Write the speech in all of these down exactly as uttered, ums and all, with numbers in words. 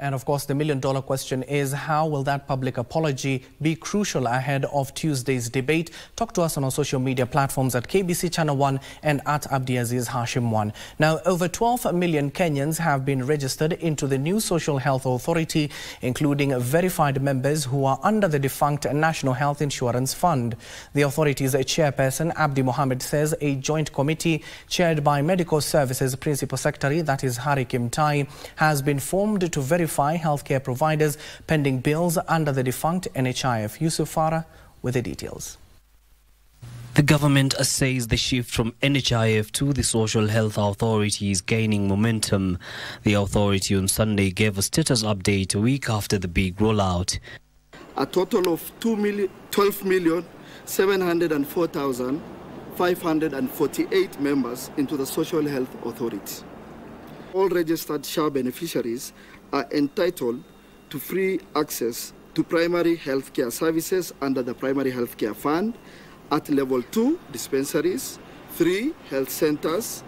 And of course, the million dollar question is, how will that public apology be crucial ahead of Tuesday's debate? Talk to us on our social media platforms at K B C Channel one and at Abdiaziz Hashim one. Now, over twelve million Kenyans have been registered into the new Social Health Authority, including verified members who are under the defunct National Health Insurance Fund. The authority's chairperson, Abdi Mohamed, says a joint committee chaired by Medical Services Principal Secretary, that is Harry Kimtai, has been formed to verify healthcare providers pending bills under the defunct N H I F. Yusuf Farah with the details. The government says the shift from N H I F to the Social Health Authority is gaining momentum. The authority on Sunday gave a status update a week after the big rollout. A total of twelve million seven hundred four thousand five hundred forty-eight members into the Social Health Authority. All registered S H A beneficiaries are entitled to free access to primary health care services under the Primary Health Care Fund at level two dispensaries, three health centers,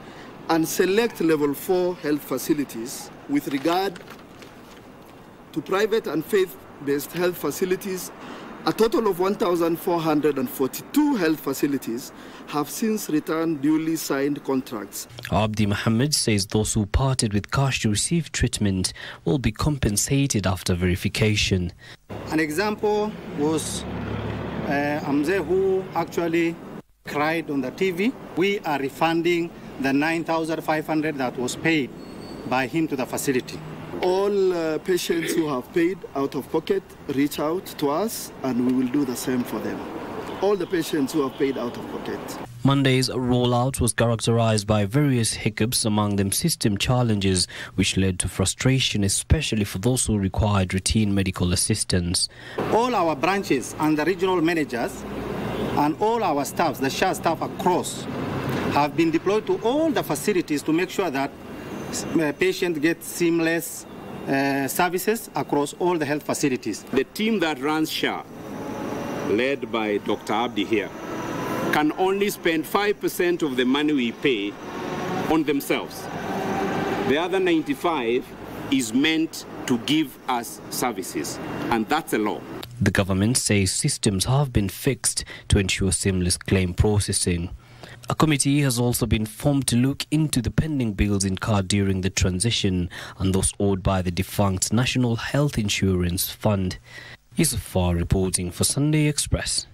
and select level four health facilities. With regard to private and faith-based health facilities, a total of one thousand four hundred forty-two health facilities have since returned duly signed contracts. Abdi Mohamed says those who parted with cash to receive treatment will be compensated after verification. An example was uh, Amze, who actually cried on the T V. We are refunding the nine thousand five hundred that was paid by him to the facility. All uh, patients who have paid out of pocket reach out to us and we will do the same for them. All the patients who have paid out of pocket. Monday's rollout was characterized by various hiccups, among them system challenges, which led to frustration, especially for those who required routine medical assistance. All our branches and the regional managers and all our staffs, the S H A staff across, have been deployed to all the facilities to make sure that patients get seamless uh, services across all the health facilities. The team that runs S H A, led by Doctor Abdi here, can only spend five percent of the money we pay on themselves. The other ninety-five is meant to give us services, and that's a law. The government says systems have been fixed to ensure seamless claim processing. A committee has also been formed to look into the pending bills incurred during the transition and those owed by the defunct National Health Insurance Fund. Yusuf Farah reporting for Sunday Express.